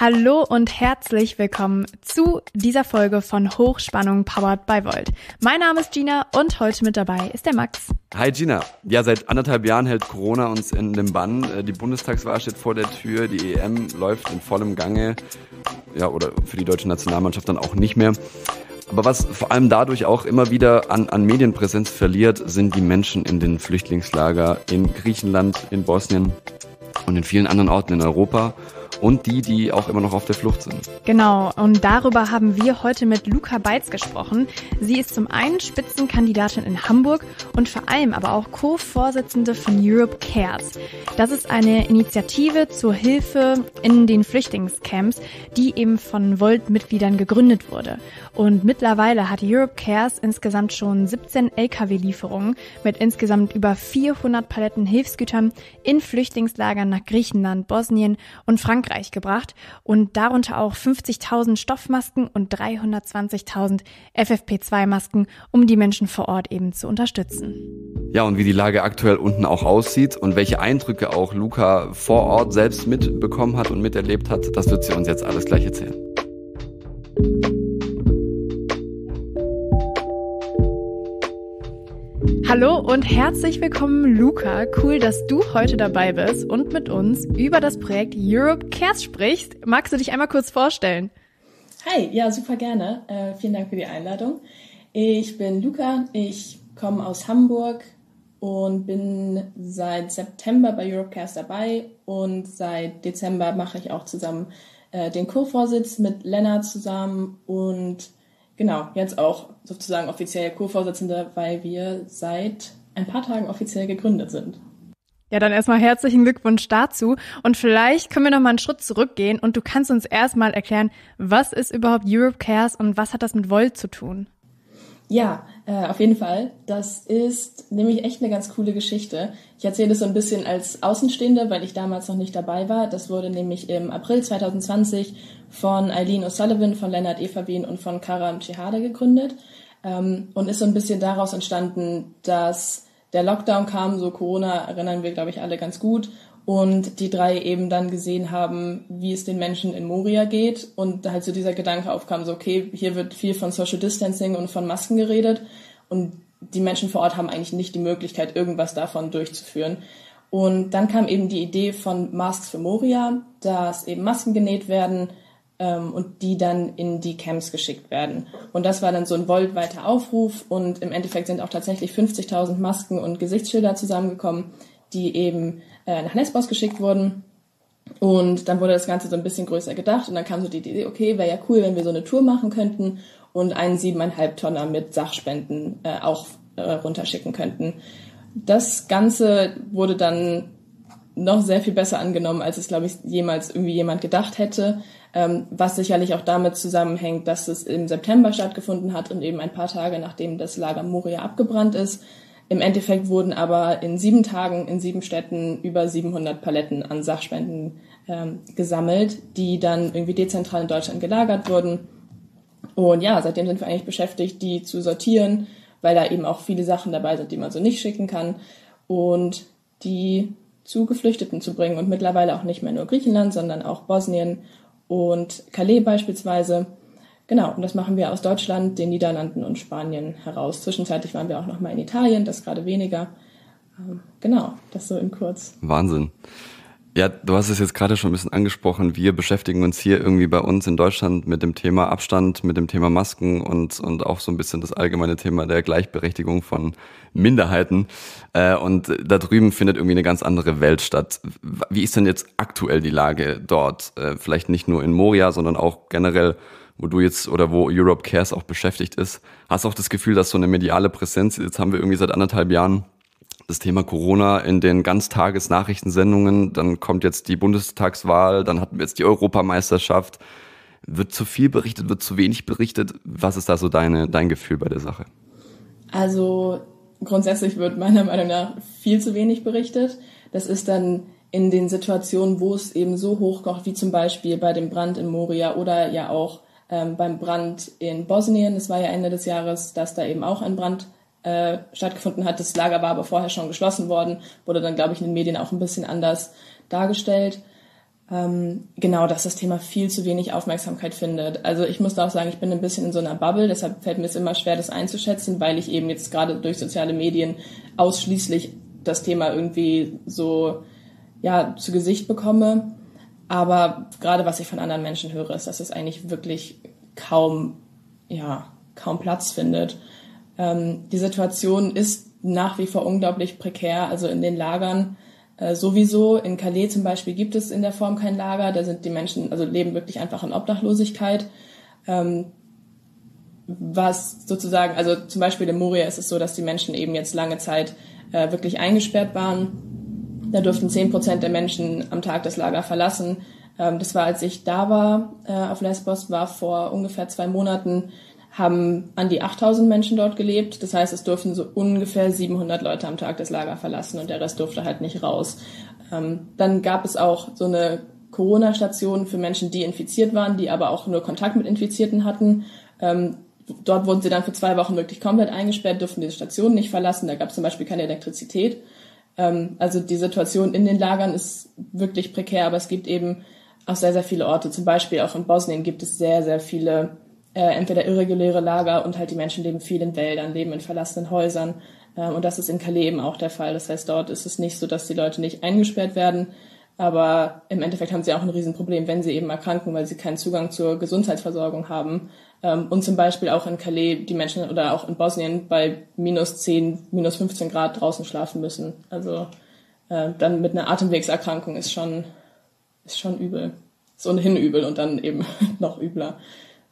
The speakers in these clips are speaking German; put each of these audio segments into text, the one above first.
Hallo und herzlich willkommen zu dieser Folge von Hochspannung powered by Volt. Mein Name ist Gina und heute mit dabei ist der Max. Hi Gina. Ja, seit 1,5 Jahren hält Corona uns in den Bann. Die Bundestagswahl steht vor der Tür, die EM läuft in vollem Gange. Ja, oder für die deutsche Nationalmannschaft dann auch nicht mehr. Aber was vor allem dadurch auch immer wieder an Medienpräsenz verliert, sind die Menschen in den Flüchtlingslager in Griechenland, in Bosnien und in vielen anderen Orten in Europa. Und die auch immer noch auf der Flucht sind. Genau, und darüber haben wir heute mit Luca Beitz gesprochen. Sie ist zum einen Spitzenkandidatin in Hamburg und vor allem aber auch Co-Vorsitzende von Europe Cares. Das ist eine Initiative zur Hilfe in den Flüchtlingscamps, die eben von Volt-Mitgliedern gegründet wurde. Und mittlerweile hat Europe Cares insgesamt schon 17 Lkw-Lieferungen mit insgesamt über 400 Paletten Hilfsgütern in Flüchtlingslagern nach Griechenland, Bosnien und Frankreich gebracht und darunter auch 50.000 Stoffmasken und 320.000 FFP2-Masken, um die Menschen vor Ort eben zu unterstützen. Ja, und wie die Lage aktuell unten auch aussieht und welche Eindrücke auch Luca vor Ort selbst mitbekommen hat und miterlebt hat, das wird sie uns jetzt alles gleich erzählen. Hallo und herzlich willkommen, Luca. Cool, dass du heute dabei bist und mit uns über das Projekt Europe Cares sprichst. Magst du dich einmal kurz vorstellen? Hi, ja, super gerne. Vielen Dank für die Einladung. Ich bin Luca, ich komme aus Hamburg und bin seit September bei Europe Cares dabei und seit Dezember mache ich auch zusammen den Co-Vorsitz mit Lennart zusammen und genau, jetzt auch sozusagen offiziell Co-Vorsitzender, weil wir seit ein paar Tagen offiziell gegründet sind. Ja, dann erstmal herzlichen Glückwunsch dazu. Und vielleicht können wir nochmal einen Schritt zurückgehen und du kannst uns erstmal erklären, was ist überhaupt Europe Cares und was hat das mit Volt zu tun? Ja, auf jeden Fall. Das ist nämlich echt eine ganz coole Geschichte. Ich erzähle das so ein bisschen als Außenstehende, weil ich damals noch nicht dabei war. Das wurde nämlich im April 2020 von Aileen O'Sullivan, von Lennart Efabin und von Karam Tschihade gegründet und ist so ein bisschen daraus entstanden, dass der Lockdown kam, so Corona erinnern wir, glaube ich, alle ganz gut. Und die drei eben dann gesehen haben, wie es den Menschen in Moria geht. Und halt so dieser Gedanke aufkam, so okay, hier wird viel von Social Distancing und von Masken geredet. Und die Menschen vor Ort haben eigentlich nicht die Möglichkeit, irgendwas davon durchzuführen. Und dann kam eben die Idee von Masks für Moria, dass eben Masken genäht werden und die dann in die Camps geschickt werden. Und das war dann so ein voltweiter Aufruf. Und im Endeffekt sind auch tatsächlich 50.000 Masken und Gesichtsschilder zusammengekommen, die eben nach Lesbos geschickt wurden. Und dann wurde das Ganze so ein bisschen größer gedacht. Und dann kam so die Idee, okay, wäre ja cool, wenn wir so eine Tour machen könnten und einen 7,5-Tonner mit Sachspenden auch runterschicken könnten. Das Ganze wurde dann noch sehr viel besser angenommen, als es, glaube ich, jemals irgendwie jemand gedacht hätte. Was sicherlich auch damit zusammenhängt, dass es im September stattgefunden hat und eben ein paar Tage, nachdem das Lager Moria abgebrannt ist. Im Endeffekt wurden aber in 7 Tagen in 7 Städten über 700 Paletten an Sachspenden gesammelt, die dann irgendwie dezentral in Deutschland gelagert wurden. Und ja, seitdem sind wir eigentlich beschäftigt, die zu sortieren, weil da eben auch viele Sachen dabei sind, die man so nicht schicken kann und die zu Geflüchteten zu bringen und mittlerweile auch nicht mehr nur Griechenland, sondern auch Bosnien und Calais beispielsweise. Genau, und das machen wir aus Deutschland, den Niederlanden und Spanien heraus. Zwischenzeitlich waren wir auch nochmal in Italien, das gerade weniger. Genau, das so in kurz. Wahnsinn. Ja, du hast es jetzt gerade schon ein bisschen angesprochen. Wir beschäftigen uns hier irgendwie bei uns in Deutschland mit dem Thema Abstand, mit dem Thema Masken und auch so ein bisschen das allgemeine Thema der Gleichberechtigung von Minderheiten. Und da drüben findet irgendwie eine ganz andere Welt statt. Wie ist denn jetzt aktuell die Lage dort? Vielleicht nicht nur in Moria, sondern auch generell, wo du jetzt oder wo Europe Cares auch beschäftigt ist. Hast du auch das Gefühl, dass so eine mediale Präsenz, jetzt haben wir irgendwie seit 1,5 Jahren das Thema Corona in den Ganztagesnachrichtensendungen, dann kommt jetzt die Bundestagswahl, dann hatten wir jetzt die Europameisterschaft. Wird zu viel berichtet, wird zu wenig berichtet? Was ist da so dein Gefühl bei der Sache? Also grundsätzlich wird meiner Meinung nach viel zu wenig berichtet. Das ist dann in den Situationen, wo es eben so hochkocht, wie zum Beispiel bei dem Brand in Moria oder ja auch beim Brand in Bosnien, das war ja Ende des Jahres, dass da eben auch ein Brand stattgefunden hat. Das Lager war aber vorher schon geschlossen worden, wurde dann, glaube ich, in den Medien auch ein bisschen anders dargestellt. genau, dass das Thema viel zu wenig Aufmerksamkeit findet. Also ich muss da auch sagen, ich bin ein bisschen in so einer Bubble, deshalb fällt mir es immer schwer, das einzuschätzen, weil ich eben jetzt gerade durch soziale Medien ausschließlich das Thema irgendwie so, ja, zu Gesicht bekomme. Aber gerade was ich von anderen Menschen höre, ist, dass es eigentlich wirklich kaum Platz findet. Die Situation ist nach wie vor unglaublich prekär, also in den Lagern sowieso. In Calais zum Beispiel gibt es in der Form kein Lager, da sind die Menschen, also leben wirklich einfach in Obdachlosigkeit. Was sozusagen, also zum Beispiel in Moria ist es so, dass die Menschen eben jetzt lange Zeit wirklich eingesperrt waren. Da durften 10% der Menschen am Tag das Lager verlassen. Das war, als ich da war auf Lesbos, war vor ungefähr 2 Monaten, haben an die 8.000 Menschen dort gelebt. Das heißt, es durften so ungefähr 700 Leute am Tag das Lager verlassen und der Rest durfte halt nicht raus. Dann gab es auch so eine Corona-Station für Menschen, die infiziert waren, die aber auch nur Kontakt mit Infizierten hatten. Dort wurden sie dann für 2 Wochen wirklich komplett eingesperrt, durften diese Stationen nicht verlassen. Da gab es zum Beispiel keine Elektrizität. Also die Situation in den Lagern ist wirklich prekär, aber es gibt eben auch sehr, sehr viele Orte. Zum Beispiel auch in Bosnien gibt es sehr, sehr viele entweder irreguläre Lager und halt die Menschen leben viel in Wäldern, leben in verlassenen Häusern. Und das ist in Calais eben auch der Fall. Das heißt, dort ist es nicht so, dass die Leute nicht eingesperrt werden. Aber im Endeffekt haben sie auch ein Riesenproblem, wenn sie eben erkranken, weil sie keinen Zugang zur Gesundheitsversorgung haben. Und zum Beispiel auch in Calais die Menschen oder auch in Bosnien bei -10, -15 Grad draußen schlafen müssen. Also dann mit einer Atemwegserkrankung ist schon übel. Ist ohnehin übel und dann eben noch übler,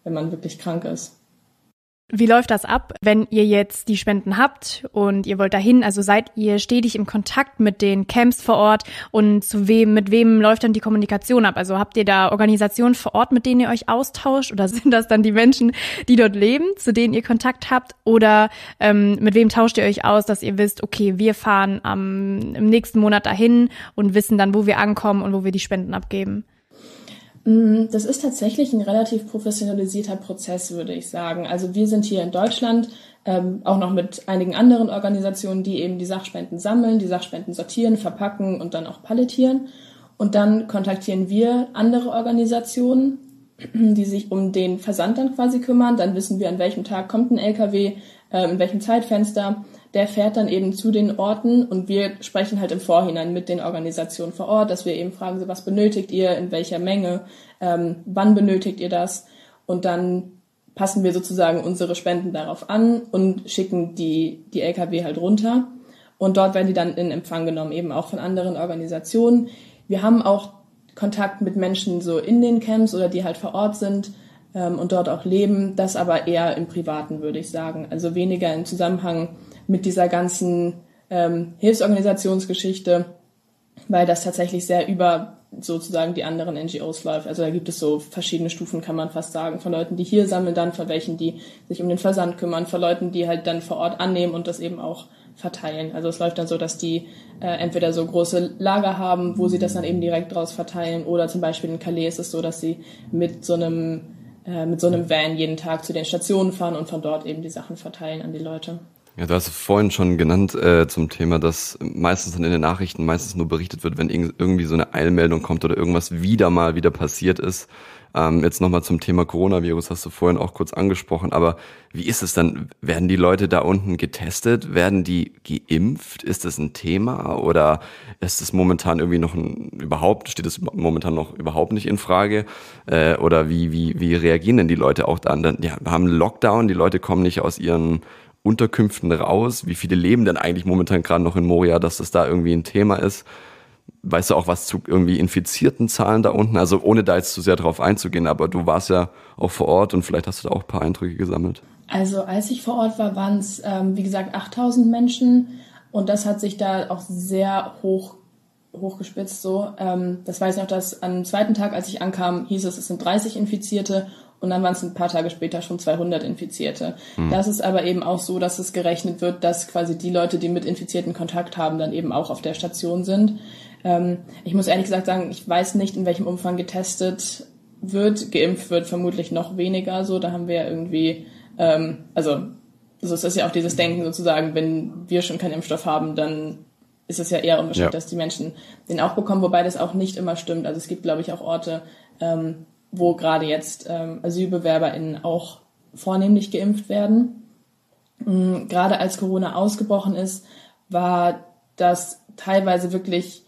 wenn man wirklich krank ist. Wie läuft das ab, wenn ihr jetzt die Spenden habt und ihr wollt dahin? Also seid ihr stetig im Kontakt mit den Camps vor Ort und mit wem läuft dann die Kommunikation ab? Also habt ihr da Organisationen vor Ort, mit denen ihr euch austauscht? Oder sind das dann die Menschen, die dort leben, zu denen ihr Kontakt habt? Oder mit wem tauscht ihr euch aus, dass ihr wisst, okay, wir fahren im nächsten Monat dahin und wissen dann, wo wir ankommen und wo wir die Spenden abgeben? Das ist tatsächlich ein relativ professionalisierter Prozess, würde ich sagen. Also wir sind hier in Deutschland auch noch mit einigen anderen Organisationen, die eben die Sachspenden sammeln, die Sachspenden sortieren, verpacken und dann auch palettieren. Und dann kontaktieren wir andere Organisationen, die sich um den Versand dann quasi kümmern. Dann wissen wir, an welchem Tag kommt ein LKW, in welchem Zeitfenster. Der fährt dann eben zu den Orten und wir sprechen halt im Vorhinein mit den Organisationen vor Ort, dass wir eben fragen, was benötigt ihr, in welcher Menge, wann benötigt ihr das? Und dann passen wir sozusagen unsere Spenden darauf an und schicken die LKW halt runter. Und dort werden die dann in Empfang genommen, eben auch von anderen Organisationen. Wir haben auch Kontakt mit Menschen so in den Camps oder die halt vor Ort sind und dort auch leben, das aber eher im Privaten, würde ich sagen. Also weniger im Zusammenhang mit dieser ganzen Hilfsorganisationsgeschichte, weil das tatsächlich sehr über sozusagen die anderen NGOs läuft. Also da gibt es so verschiedene Stufen, kann man fast sagen, von Leuten, die hier sammeln, dann von welchen, die sich um den Versand kümmern, von Leuten, die halt dann vor Ort annehmen und das eben auch verteilen. Also es läuft dann so, dass die entweder so große Lager haben, wo sie das dann eben direkt draus verteilen, oder zum Beispiel in Calais ist es so, dass sie mit so einem Van jeden Tag zu den Stationen fahren und von dort eben die Sachen verteilen an die Leute. Ja, du hast vorhin schon genannt zum Thema, dass meistens dann in den Nachrichten nur berichtet wird, wenn irgendwie so eine Eilmeldung kommt oder irgendwas wieder passiert ist. Jetzt nochmal zum Thema Coronavirus, hast du vorhin auch kurz angesprochen, aber wie ist es dann? Werden die Leute da unten getestet? Werden die geimpft? Ist das ein Thema oder ist es momentan irgendwie noch steht es momentan noch überhaupt nicht in Frage? Oder wie reagieren denn die Leute auch dann? Ja, wir haben einen Lockdown, die Leute kommen nicht aus ihren Unterkünften raus? Wie viele leben denn eigentlich momentan gerade noch in Moria, dass das da irgendwie ein Thema ist? Weißt du auch was zu irgendwie infizierten Zahlen da unten? Also ohne da jetzt zu sehr drauf einzugehen, aber du warst ja auch vor Ort und vielleicht hast du da auch ein paar Eindrücke gesammelt. Also als ich vor Ort war, waren es, wie gesagt, 8.000 Menschen und das hat sich da auch sehr hochgespitzt so. Das weiß ich noch, dass am zweiten Tag, als ich ankam, hieß es, es sind 30 Infizierte. Und dann waren es ein paar Tage später schon 200 Infizierte. Mhm. Das ist aber eben auch so, dass es gerechnet wird, dass quasi die Leute, die mit Infizierten Kontakt haben, dann eben auch auf der Station sind. Ich muss ehrlich gesagt sagen, ich weiß nicht, in welchem Umfang getestet wird. Geimpft wird vermutlich noch weniger. So, da haben wir ja irgendwie, also es ist ja auch dieses Denken sozusagen, wenn wir schon keinen Impfstoff haben, dann ist es ja eher unwahrscheinlich, dass die Menschen den auch bekommen, wobei das auch nicht immer stimmt. Also es gibt, glaube ich, auch Orte, wo gerade jetzt AsylbewerberInnen auch vornehmlich geimpft werden. Gerade als Corona ausgebrochen ist, war das teilweise wirklich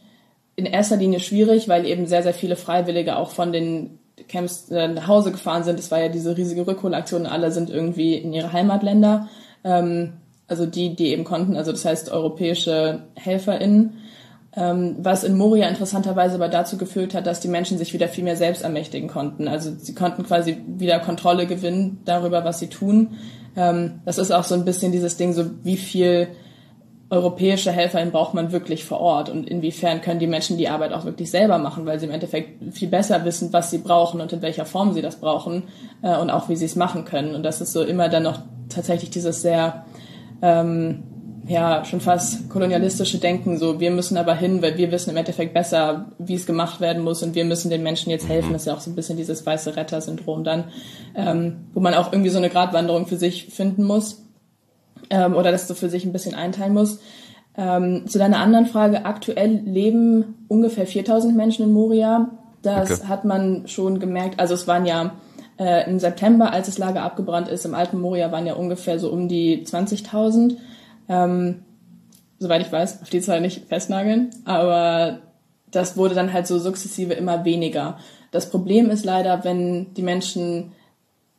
in erster Linie schwierig, weil eben sehr, sehr viele Freiwillige auch von den Camps nach Hause gefahren sind. Es war ja diese riesige Rückholaktion, alle sind irgendwie in ihre Heimatländer, also die eben konnten, also das heißt europäische HelferInnen, was in Moria interessanterweise aber dazu geführt hat, dass die Menschen sich wieder viel mehr selbst ermächtigen konnten. Also sie konnten quasi wieder Kontrolle gewinnen darüber, was sie tun. Das ist auch so ein bisschen dieses Ding, so wie viel europäische HelferInnen braucht man wirklich vor Ort und inwiefern können die Menschen die Arbeit auch wirklich selber machen, weil sie im Endeffekt viel besser wissen, was sie brauchen und in welcher Form sie das brauchen und auch wie sie es machen können. Und das ist so immer dann noch tatsächlich dieses sehr, schon fast kolonialistische Denken, so wir müssen aber hin, weil wir wissen im Endeffekt besser, wie es gemacht werden muss und wir müssen den Menschen jetzt helfen. Das ist ja auch so ein bisschen dieses weiße Retter-Syndrom dann, wo man auch irgendwie so eine Gratwanderung für sich finden muss. Oder das so für sich ein bisschen einteilen muss. Zu deiner anderen Frage, aktuell leben ungefähr 4.000 Menschen in Moria. Das hat man schon gemerkt. Also es waren ja im September, als das Lager abgebrannt ist, im alten Moria waren ja ungefähr so um die 20.000. Soweit ich weiß, auf die Zahl nicht festnageln. Aber das wurde dann halt so sukzessive immer weniger. Das Problem ist leider, wenn die Menschen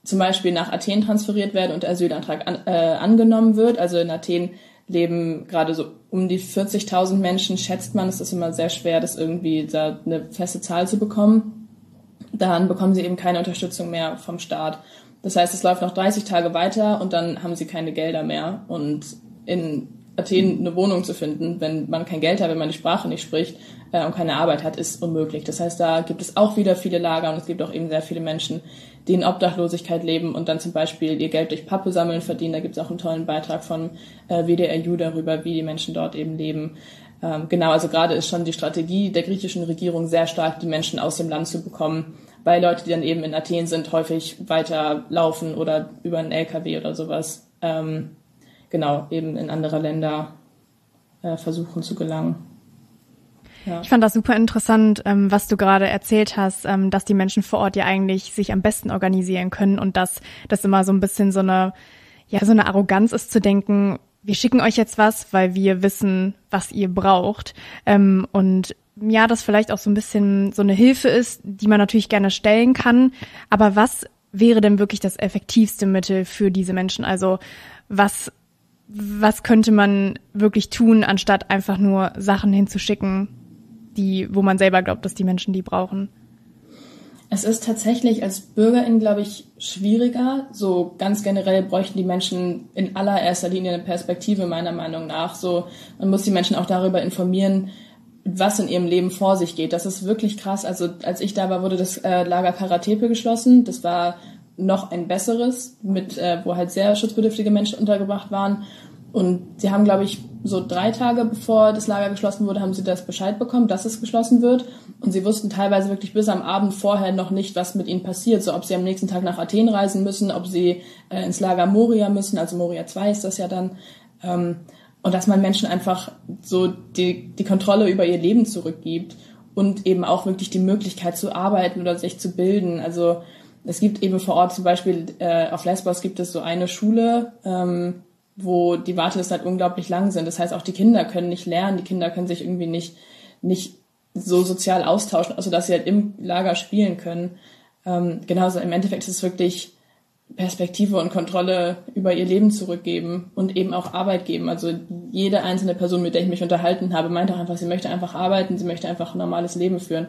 zum Beispiel nach Athen transferiert werden und der Asylantrag angenommen wird. Also in Athen leben gerade so um die 40.000 Menschen, schätzt man. Es ist immer sehr schwer, das irgendwie da eine feste Zahl zu bekommen. Dann bekommen sie eben keine Unterstützung mehr vom Staat. Das heißt, es läuft noch 30 Tage weiter und dann haben sie keine Gelder mehr. Und in Athen eine Wohnung zu finden, wenn man kein Geld hat, wenn man die Sprache nicht spricht und keine Arbeit hat, ist unmöglich. Das heißt, da gibt es auch wieder viele Lager und es gibt auch eben sehr viele Menschen, die in Obdachlosigkeit leben und dann zum Beispiel ihr Geld durch Pappe sammeln verdienen. Da gibt es auch einen tollen Beitrag von WDRU darüber, wie die Menschen dort eben leben. Genau, also gerade ist schon die Strategie der griechischen Regierung sehr stark, die Menschen aus dem Land zu bekommen, weil Leute, die dann eben in Athen sind, häufig weiter laufen oder über einen LKW oder sowas eben in andere Länder versuchen zu gelangen. Ja. Ich fand das super interessant, was du gerade erzählt hast, dass die Menschen vor Ort ja eigentlich sich am besten organisieren können und dass das immer so ein bisschen so eine Arroganz ist zu denken, wir schicken euch jetzt was, weil wir wissen, was ihr braucht. Und ja, das vielleicht auch so ein bisschen so eine Hilfe ist, die man natürlich gerne stellen kann. Aber was wäre denn wirklich das effektivste Mittel für diese Menschen? Also was könnte man wirklich tun, anstatt einfach nur Sachen hinzuschicken, wo man selber glaubt, dass die Menschen die brauchen? Es ist tatsächlich als BürgerIn, glaube ich, schwieriger. So ganz generell bräuchten die Menschen in allererster Linie eine Perspektive, meiner Meinung nach. So, man muss die Menschen auch darüber informieren, was in ihrem Leben vor sich geht. Das ist wirklich krass. Also als ich da war, wurde das Lager Karatepe geschlossen. Das war noch ein besseres, wo halt sehr schutzbedürftige Menschen untergebracht waren. Und sie haben, glaube ich, so 3 Tage bevor das Lager geschlossen wurde, haben sie das Bescheid bekommen, dass es geschlossen wird. Und sie wussten teilweise wirklich bis am Abend vorher noch nicht, was mit ihnen passiert. So, ob sie am nächsten Tag nach Athen reisen müssen, ob sie ins Lager Moria müssen, also Moria 2 ist das ja dann. Und dass man Menschen einfach so die Kontrolle über ihr Leben zurückgibt und eben auch wirklich die Möglichkeit zu arbeiten oder sich zu bilden. Also es gibt eben vor Ort zum Beispiel auf Lesbos gibt es so eine Schule, wo die Wartelisten halt unglaublich lang sind. Das heißt, auch die Kinder können nicht lernen, die Kinder können sich irgendwie nicht so sozial austauschen, also dass sie halt im Lager spielen können. Genauso im Endeffekt ist es wirklich Perspektive und Kontrolle über ihr Leben zurückgeben und eben auch Arbeit geben. Also jede einzelne Person, mit der ich mich unterhalten habe, meint auch einfach, sie möchte einfach arbeiten, sie möchte einfach ein normales Leben führen.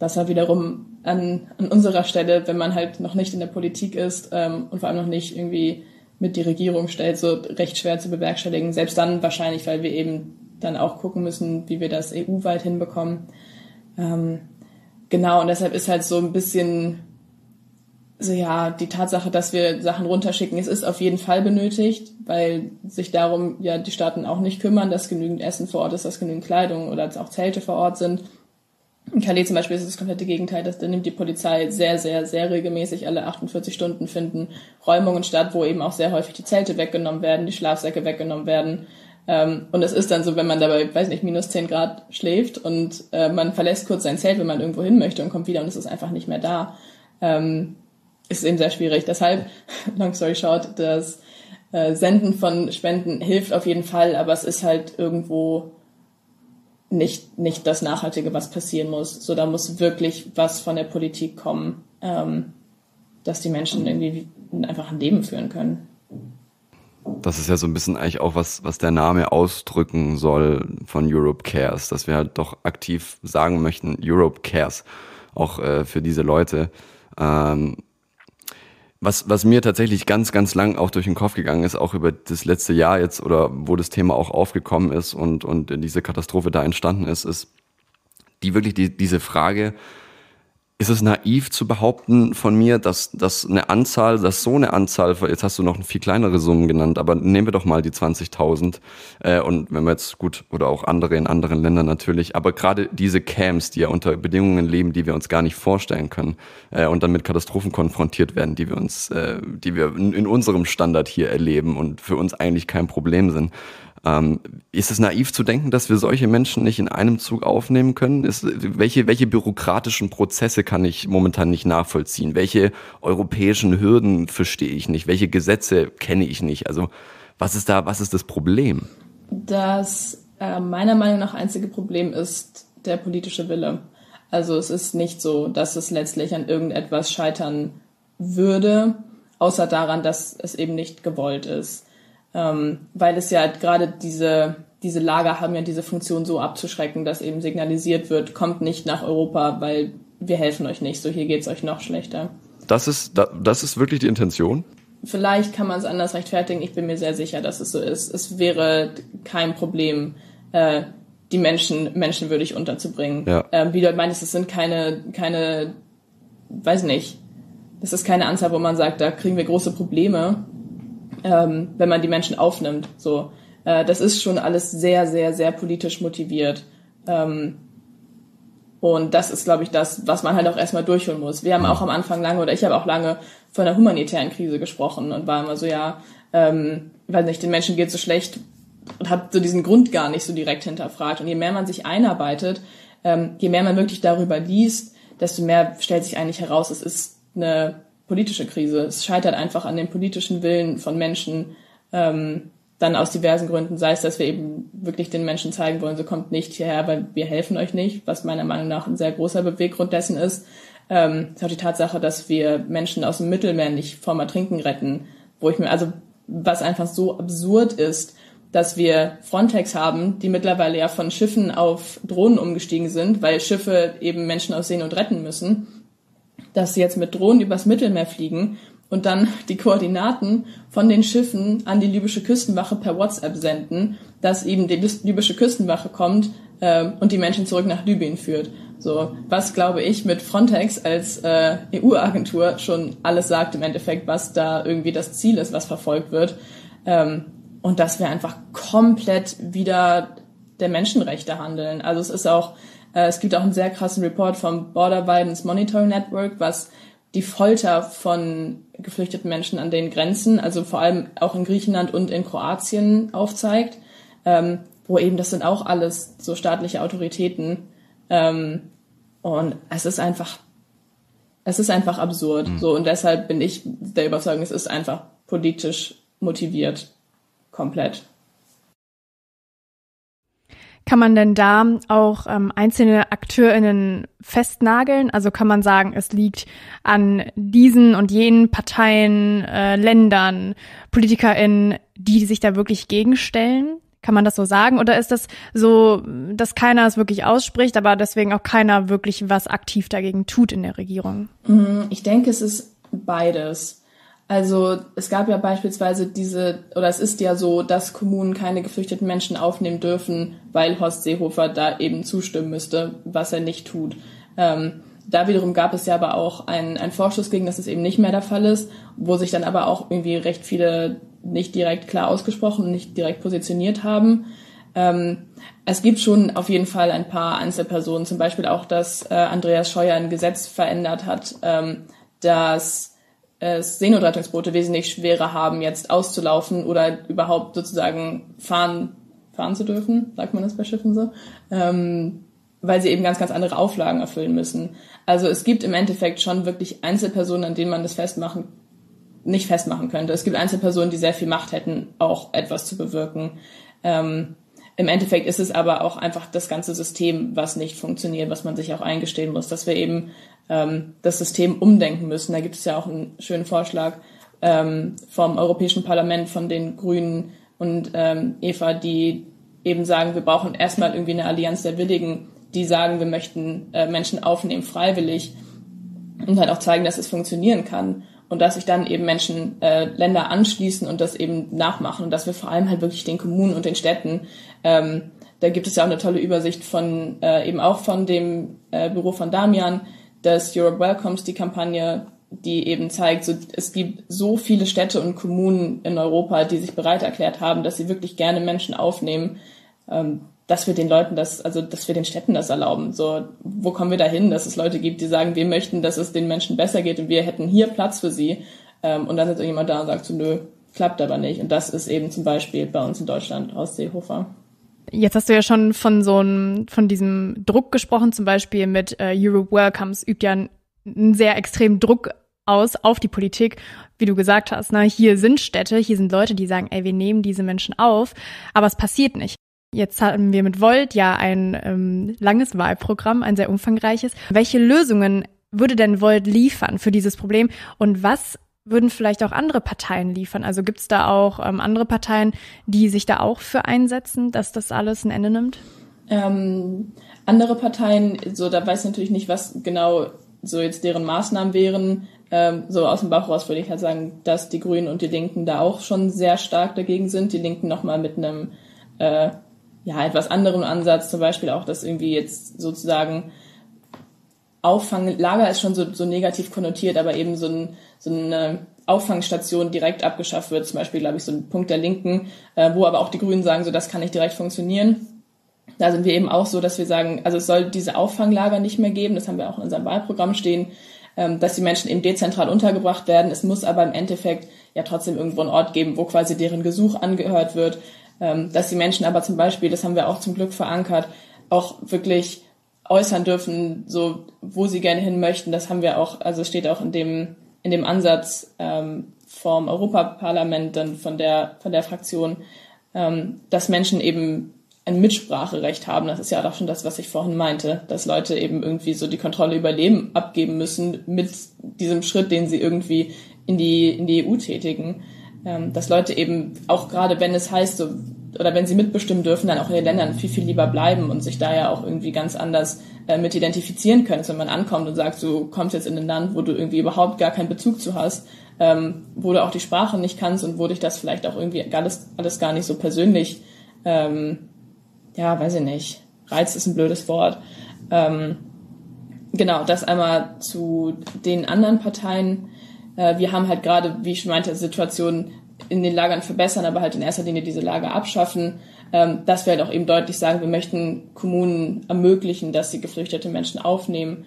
Das war wiederum an unserer Stelle, wenn man halt noch nicht in der Politik ist und vor allem noch nicht irgendwie mit die Regierung stellt, so recht schwer zu bewerkstelligen. Selbst dann wahrscheinlich, weil wir eben dann auch gucken müssen, wie wir das EU-weit hinbekommen. Genau, und deshalb ist halt so ein bisschen die Tatsache, dass wir Sachen runterschicken, es ist auf jeden Fall benötigt, weil sich darum ja die Staaten auch nicht kümmern, dass genügend Essen vor Ort ist, dass genügend Kleidung oder auch Zelte vor Ort sind. In Calais zum Beispiel ist es das komplette Gegenteil, da nimmt die Polizei sehr, sehr, sehr regelmäßig, alle 48 Stunden finden Räumungen statt, wo eben auch sehr häufig die Zelte weggenommen werden, die Schlafsäcke weggenommen werden, Und es ist dann so, wenn man dabei, weiß nicht, minus 10 Grad schläft und man verlässt kurz sein Zelt, wenn man irgendwo hin möchte und kommt wieder und es ist einfach nicht mehr da, ist eben sehr schwierig. Deshalb, long story short, das Senden von Spenden hilft auf jeden Fall, aber es ist halt irgendwo nicht das Nachhaltige, was passieren muss. So, da muss wirklich was von der Politik kommen, dass die Menschen irgendwie einfach ein Leben führen können. Das ist ja so ein bisschen eigentlich auch was der Name ausdrücken soll von Europe Cares, dass wir halt doch aktiv sagen möchten, Europe Cares, auch für diese Leute. Was mir tatsächlich ganz, ganz lang auch durch den Kopf gegangen ist, auch über das letzte Jahr jetzt oder wo das Thema auch aufgekommen ist und diese Katastrophe da entstanden ist diese Frage, ist es naiv zu behaupten von mir, dass so eine Anzahl, jetzt hast du noch viel kleinere Summen genannt, aber nehmen wir doch mal die 20.000 und wenn wir jetzt gut oder auch andere in anderen Ländern natürlich, aber gerade diese Camps, die ja unter Bedingungen leben, die wir uns gar nicht vorstellen können und dann mit Katastrophen konfrontiert werden, die wir in unserem Standard hier erleben und für uns eigentlich kein Problem sind. Ist es naiv zu denken, dass wir solche Menschen nicht in einem Zug aufnehmen können? Welche bürokratischen Prozesse kann ich momentan nicht nachvollziehen? Welche europäischen Hürden verstehe ich nicht? Welche Gesetze kenne ich nicht? Also was ist das Problem? Das meiner Meinung nach einzige Problem ist der politische Wille. Also es ist nicht so, dass es letztlich an irgendetwas scheitern würde, außer daran, dass es eben nicht gewollt ist. Weil es ja halt gerade diese Lager haben ja diese Funktion so abzuschrecken, dass eben signalisiert wird, kommt nicht nach Europa, weil wir helfen euch nicht, so hier geht's euch noch schlechter. Das ist wirklich die Intention? Vielleicht kann man es anders rechtfertigen, ich bin mir sehr sicher, dass es so ist. Es wäre kein Problem, die Menschen menschenwürdig unterzubringen. Ja. Wie du meinst, es sind keine, weiß nicht, das ist keine Anzahl, wo man sagt, da kriegen wir große Probleme. Wenn man die Menschen aufnimmt, so. Das ist schon alles sehr, sehr, sehr politisch motiviert. Und das ist, glaube ich, das, was man halt auch erstmal durchholen muss. Wir haben auch am Anfang ich habe auch lange von der humanitären Krise gesprochen und war immer so, ja, weiß nicht, den Menschen geht's so schlecht und habe so diesen Grund gar nicht so direkt hinterfragt. Und je mehr man sich einarbeitet, je mehr man wirklich darüber liest, desto mehr stellt sich eigentlich heraus, es ist eine politische Krise. Es scheitert einfach an dem politischen Willen von Menschen, dann aus diversen Gründen, sei es, dass wir eben wirklich den Menschen zeigen wollen, so kommt nicht hierher, weil wir helfen euch nicht, was meiner Meinung nach ein sehr großer Beweggrund dessen ist. Ist auch die Tatsache, dass wir Menschen aus dem Mittelmeer nicht vom Ertrinken retten, was einfach so absurd ist, dass wir Frontex haben, die mittlerweile ja von Schiffen auf Drohnen umgestiegen sind, weil Schiffe eben Menschen aus Seenot retten müssen, dass sie jetzt mit Drohnen übers Mittelmeer fliegen und dann die Koordinaten von den Schiffen an die libysche Küstenwache per WhatsApp senden, dass eben die libysche Küstenwache kommt und die Menschen zurück nach Libyen führt. So, was, glaube ich, mit Frontex als EU-Agentur schon alles sagt im Endeffekt, was da irgendwie das Ziel ist, was verfolgt wird. Und dass wir einfach komplett wieder der Menschenrechte handeln. Also es gibt auch einen sehr krassen Report vom Border Violence Monitoring Network, was die Folter von geflüchteten Menschen an den Grenzen, also vor allem auch in Griechenland und in Kroatien aufzeigt, wo eben das sind auch alles so staatliche Autoritäten. Und es ist einfach absurd. Mhm. So, und deshalb bin ich der Überzeugung, es ist einfach politisch motiviert, komplett. Kann man denn da auch einzelne AkteurInnen festnageln? Also kann man sagen, es liegt an diesen und jenen Parteien, Ländern, PolitikerInnen, die sich da wirklich gegenstellen? Kann man das so sagen? Oder ist das so, dass keiner es wirklich ausspricht, aber deswegen auch keiner wirklich was aktiv dagegen tut in der Regierung? Ich denke, es ist beides. Also es gab ja beispielsweise es ist ja so, dass Kommunen keine geflüchteten Menschen aufnehmen dürfen, weil Horst Seehofer da eben zustimmen müsste, was er nicht tut. Da wiederum gab es ja aber auch einen Vorschuss gegen, dass es eben nicht mehr der Fall ist, wo sich dann aber auch irgendwie recht viele nicht direkt klar ausgesprochen und nicht direkt positioniert haben. Es gibt schon auf jeden Fall ein paar Einzelpersonen, zum Beispiel auch, dass Andreas Scheuer ein Gesetz verändert hat, dass Seenotrettungsboote wesentlich schwerer haben, jetzt auszulaufen oder überhaupt sozusagen fahren fahren zu dürfen, sagt man das bei Schiffen so, weil sie eben ganz, ganz andere Auflagen erfüllen müssen. Also es gibt im Endeffekt schon wirklich Einzelpersonen, an denen man das nicht festmachen könnte. Es gibt Einzelpersonen, die sehr viel Macht hätten, auch etwas zu bewirken. Im Endeffekt ist es aber auch einfach das ganze System, was nicht funktioniert, was man sich auch eingestehen muss, dass wir eben das System umdenken müssen. Da gibt es ja auch einen schönen Vorschlag vom Europäischen Parlament, von den Grünen und Eva, die eben sagen, wir brauchen erstmal irgendwie eine Allianz der Willigen, die sagen, wir möchten Menschen aufnehmen freiwillig und halt auch zeigen, dass es funktionieren kann und dass sich dann eben Menschen, Länder anschließen und das eben nachmachen und dass wir vor allem halt wirklich den Kommunen und den Städten, da gibt es ja auch eine tolle Übersicht von eben auch von dem Büro von Damian, das Europe Welcomes, die Kampagne, die eben zeigt, so, es gibt so viele Städte und Kommunen in Europa, die sich bereit erklärt haben, dass sie wirklich gerne Menschen aufnehmen, dass wir den Leuten das, also dass wir den Städten das erlauben. So, wo kommen wir dahin, dass es Leute gibt, die sagen, wir möchten, dass es den Menschen besser geht und wir hätten hier Platz für sie. Und dann sitzt irgendjemand da und sagt so, nö, klappt aber nicht. Und das ist eben zum Beispiel bei uns in Deutschland Horst Seehofer. Jetzt hast du ja schon von diesem Druck gesprochen, zum Beispiel mit Europe Welcomes übt ja einen sehr extremen Druck aus auf die Politik, wie du gesagt hast. Ne? Hier sind Städte, hier sind Leute, die sagen, ey, wir nehmen diese Menschen auf, aber es passiert nicht. Jetzt hatten wir mit Volt ja ein langes Wahlprogramm, ein sehr umfangreiches. Welche Lösungen würde denn Volt liefern für dieses Problem und was würden vielleicht auch andere Parteien liefern? Also gibt es da auch andere Parteien, die sich da auch für einsetzen, dass das alles ein Ende nimmt? Andere Parteien, so da weiß ich natürlich nicht, was genau so jetzt deren Maßnahmen wären. So aus dem Bauch raus würde ich halt sagen, dass die Grünen und die Linken da auch schon sehr stark dagegen sind. Die Linken nochmal mit einem etwas anderen Ansatz, zum Beispiel auch, dass irgendwie jetzt sozusagen Auffanglager ist schon so negativ konnotiert, aber eben so eine Auffangstation direkt abgeschafft wird, zum Beispiel, glaube ich, so ein Punkt der Linken, wo aber auch die Grünen sagen, so das kann nicht direkt funktionieren. Da sind wir eben auch so, dass wir sagen, also es soll diese Auffanglager nicht mehr geben, das haben wir auch in unserem Wahlprogramm stehen, dass die Menschen eben dezentral untergebracht werden. Es muss aber im Endeffekt ja trotzdem irgendwo einen Ort geben, wo quasi deren Gesuch angehört wird, dass die Menschen aber zum Beispiel, das haben wir auch zum Glück verankert, auch wirklich äußern dürfen, so wo sie gerne hin möchten. Das haben wir auch, also steht auch in dem Ansatz vom Europaparlament, dann von der Fraktion, dass Menschen eben ein Mitspracherecht haben. Das ist ja auch schon das, was ich vorhin meinte, dass Leute eben irgendwie so die Kontrolle über Leben abgeben müssen mit diesem Schritt, den sie irgendwie in die EU tätigen. Dass Leute eben auch gerade, wenn es heißt, so, oder wenn sie mitbestimmen dürfen, dann auch in den Ländern viel, viel lieber bleiben und sich da ja auch irgendwie ganz anders mit identifizieren können, wenn man ankommt und sagt, du kommst jetzt in ein Land, wo du irgendwie überhaupt gar keinen Bezug zu hast, wo du auch die Sprache nicht kannst und wo dich das vielleicht auch irgendwie alles gar nicht so persönlich, weiß ich nicht, reizt ist ein blödes Wort. Genau, das einmal zu den anderen Parteien. Wir haben halt gerade, wie ich schon meinte, Situationen in den Lagern verbessern, aber halt in erster Linie diese Lager abschaffen, dass wir halt auch eben deutlich sagen, wir möchten Kommunen ermöglichen, dass sie geflüchtete Menschen aufnehmen,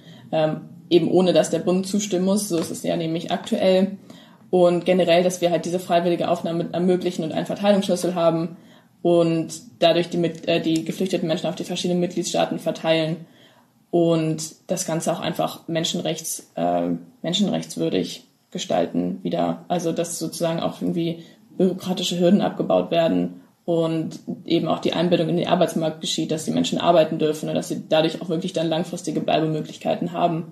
eben ohne, dass der Bund zustimmen muss. So ist es ja nämlich aktuell. Und generell, dass wir halt diese freiwillige Aufnahme ermöglichen und einen Verteilungsschlüssel haben und dadurch die geflüchteten Menschen auf die verschiedenen Mitgliedstaaten verteilen und das Ganze auch einfach menschenrechtswürdig gestalten wieder, also dass sozusagen auch irgendwie bürokratische Hürden abgebaut werden und eben auch die Einbindung in den Arbeitsmarkt geschieht, dass die Menschen arbeiten dürfen und dass sie dadurch auch wirklich dann langfristige Bleibemöglichkeiten haben.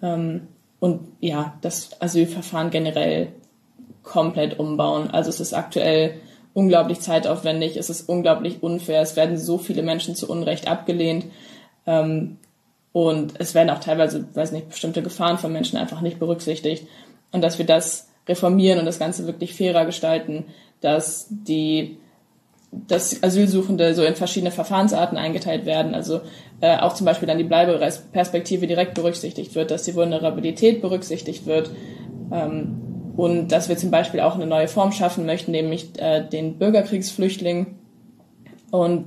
Und ja, das Asylverfahren generell komplett umbauen. Also es ist aktuell unglaublich zeitaufwendig, es ist unglaublich unfair, es werden so viele Menschen zu Unrecht abgelehnt. Und es werden auch teilweise, bestimmte Gefahren von Menschen einfach nicht berücksichtigt. Und dass wir das reformieren und das Ganze wirklich fairer gestalten, dass dass Asylsuchende so in verschiedene Verfahrensarten eingeteilt werden, also auch zum Beispiel dann die Bleibeperspektive direkt berücksichtigt wird, dass die Vulnerabilität berücksichtigt wird und dass wir zum Beispiel auch eine neue Form schaffen möchten, nämlich den Bürgerkriegsflüchtling und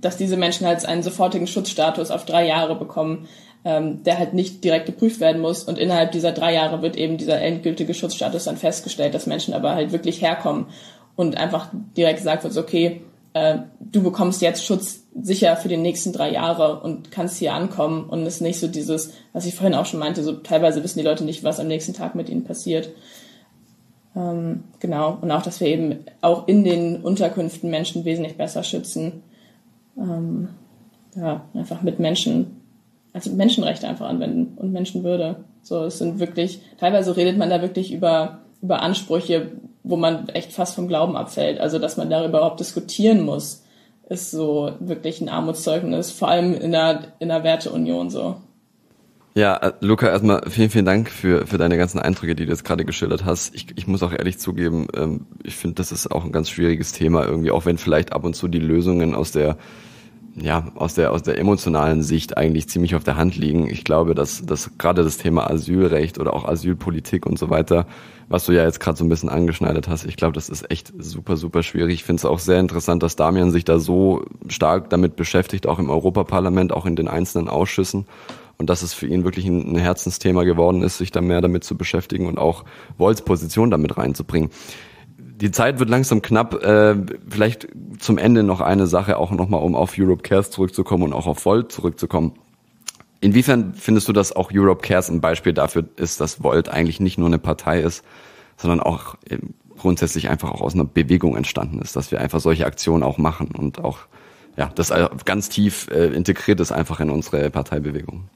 dass diese Menschen halt einen sofortigen Schutzstatus auf 3 Jahre bekommen, der halt nicht direkt geprüft werden muss. Und innerhalb dieser 3 Jahre wird eben dieser endgültige Schutzstatus dann festgestellt, dass Menschen aber halt wirklich herkommen und einfach direkt gesagt wird, okay, du bekommst jetzt Schutz sicher für die nächsten 3 Jahre und kannst hier ankommen. Und es ist nicht so dieses, was ich vorhin auch schon meinte, so teilweise wissen die Leute nicht, was am nächsten Tag mit ihnen passiert. Genau. Und auch, dass wir eben auch in den Unterkünften Menschen wesentlich besser schützen. Ja, einfach mit Menschen, also Menschenrechte einfach anwenden und Menschenwürde. So, es sind wirklich, teilweise redet man da wirklich über Ansprüche, wo man echt fast vom Glauben abfällt. Also, dass man darüber überhaupt diskutieren muss, ist so wirklich ein Armutszeugnis, vor allem in der Werteunion so. Ja, Luca, erstmal vielen Dank für deine ganzen Eindrücke, die du jetzt gerade geschildert hast. Ich muss auch ehrlich zugeben, ich finde, das ist auch ein ganz schwieriges Thema irgendwie, auch wenn vielleicht ab und zu die Lösungen aus der emotionalen Sicht eigentlich ziemlich auf der Hand liegen. Ich glaube, dass gerade das Thema Asylrecht oder auch Asylpolitik und so weiter, was du ja jetzt gerade so ein bisschen angeschneidet hast, ich glaube, das ist echt super, super schwierig. Ich finde es auch sehr interessant, dass Damian sich da so stark damit beschäftigt, auch im Europaparlament, auch in den einzelnen Ausschüssen. Und dass es für ihn wirklich ein Herzensthema geworden ist, sich da mehr damit zu beschäftigen und auch Volts Position damit reinzubringen. Die Zeit wird langsam knapp. Vielleicht zum Ende noch eine Sache, auch nochmal, um auf Europe Cares zurückzukommen und auch auf Volt zurückzukommen. Inwiefern findest du, dass auch Europe Cares ein Beispiel dafür ist, dass Volt eigentlich nicht nur eine Partei ist, sondern auch grundsätzlich einfach auch aus einer Bewegung entstanden ist, dass wir einfach solche Aktionen auch machen und auch, ja, das ganz tief integriert ist einfach in unsere Parteibewegung?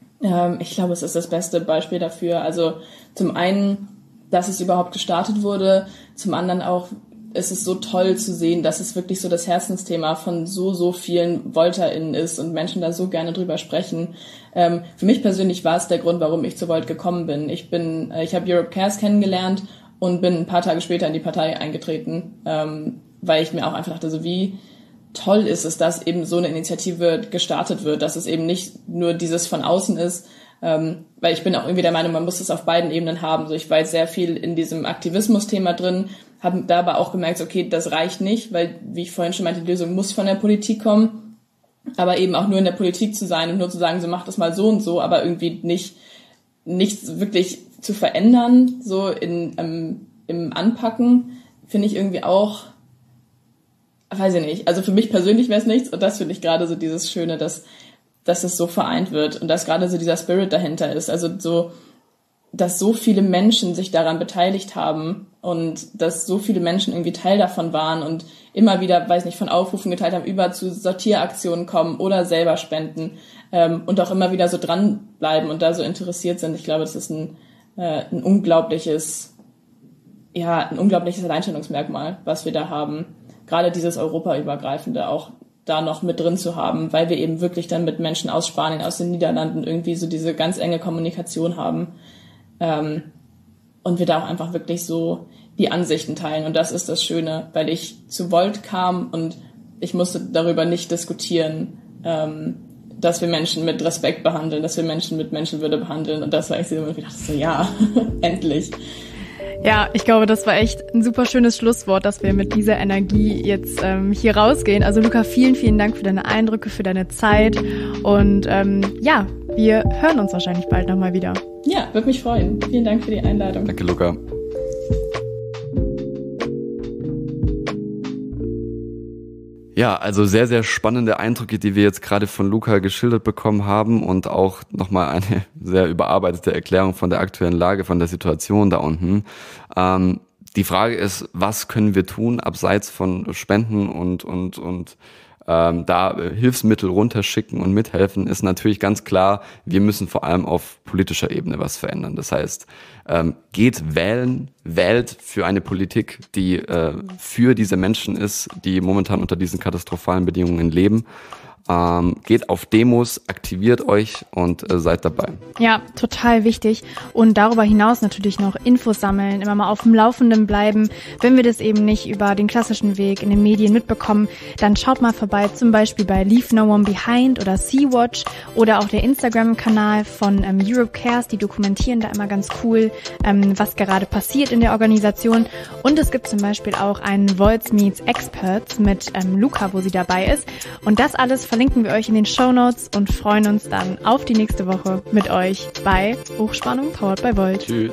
Ich glaube, es ist das beste Beispiel dafür. Also zum einen, dass es überhaupt gestartet wurde. Zum anderen auch, ist es so toll zu sehen, dass es wirklich so das Herzensthema von so vielen VolterInnen ist und Menschen da so gerne drüber sprechen. Für mich persönlich war es der Grund, warum ich zu Volt gekommen bin. Ich habe Europe Cares kennengelernt und bin ein paar Tage später in die Partei eingetreten, weil ich mir auch einfach dachte, so wie toll ist es, dass eben so eine Initiative gestartet wird, dass es eben nicht nur dieses von außen ist, weil ich bin auch irgendwie der Meinung, man muss das auf beiden Ebenen haben. So, ich war jetzt sehr viel in diesem Aktivismus-Thema drin, habe da aber auch gemerkt, okay, das reicht nicht, weil, wie ich vorhin schon meinte, die Lösung muss von der Politik kommen, aber eben auch nur in der Politik zu sein und nur zu sagen, so macht das mal so und so, aber irgendwie nichts wirklich zu verändern, so im Anpacken, finde ich irgendwie auch, weiß ich nicht, also für mich persönlich wäre es nichts, und das finde ich gerade so dieses Schöne, dass es so vereint wird und dass gerade so dieser Spirit dahinter ist, also so, dass so viele Menschen sich daran beteiligt haben und dass so viele Menschen irgendwie Teil davon waren und immer wieder, weiß nicht, von Aufrufen geteilt haben, über zu Sortieraktionen kommen oder selber spenden, und auch immer wieder so dranbleiben und da so interessiert sind. Ich glaube, das ist ein unglaubliches, ja, ein unglaubliches Alleinstellungsmerkmal, was wir da haben. Gerade dieses europaübergreifende auch da noch mit drin zu haben, weil wir eben wirklich dann mit Menschen aus Spanien, aus den Niederlanden irgendwie so diese ganz enge Kommunikation haben, und wir da auch einfach wirklich so die Ansichten teilen. Und das ist das Schöne, weil ich zu Volt kam und ich musste darüber nicht diskutieren, dass wir Menschen mit Respekt behandeln, dass wir Menschen mit Menschenwürde behandeln. Und das war echt, ich dachte so, ja, endlich. Ja, ich glaube, das war echt ein super schönes Schlusswort, dass wir mit dieser Energie jetzt hier rausgehen. Also Luca, vielen, vielen Dank für deine Eindrücke, für deine Zeit. Und ja, wir hören uns wahrscheinlich bald nochmal wieder. Ja, würde mich freuen. Vielen Dank für die Einladung. Danke, Luca. Ja, also sehr, sehr spannende Eindrücke, die wir jetzt gerade von Luca geschildert bekommen haben, und auch nochmal eine sehr überarbeitete Erklärung von der aktuellen Lage, von der Situation da unten. Die Frage ist, was können wir tun, abseits von Spenden und da Hilfsmittel runterschicken und mithelfen, ist natürlich ganz klar, wir müssen vor allem auf politischer Ebene was verändern. Das heißt, geht wählen, wählt für eine Politik, die für diese Menschen ist, die momentan unter diesen katastrophalen Bedingungen leben. Geht auf Demos, aktiviert euch und seid dabei. Ja, total wichtig. Und darüber hinaus natürlich noch Infos sammeln, immer mal auf dem Laufenden bleiben. Wenn wir das eben nicht über den klassischen Weg in den Medien mitbekommen, dann schaut mal vorbei, zum Beispiel bei Leave No One Behind oder Sea Watch oder auch der Instagram-Kanal von Europe Cares. Die dokumentieren da immer ganz cool, was gerade passiert in der Organisation. Und es gibt zum Beispiel auch einen Volts Meets Experts mit Luca, wo sie dabei ist. Und das alles verlinken wir euch in den Shownotes und freuen uns dann auf die nächste Woche mit euch bei Hochspannung Powered by Volt. Tschüss.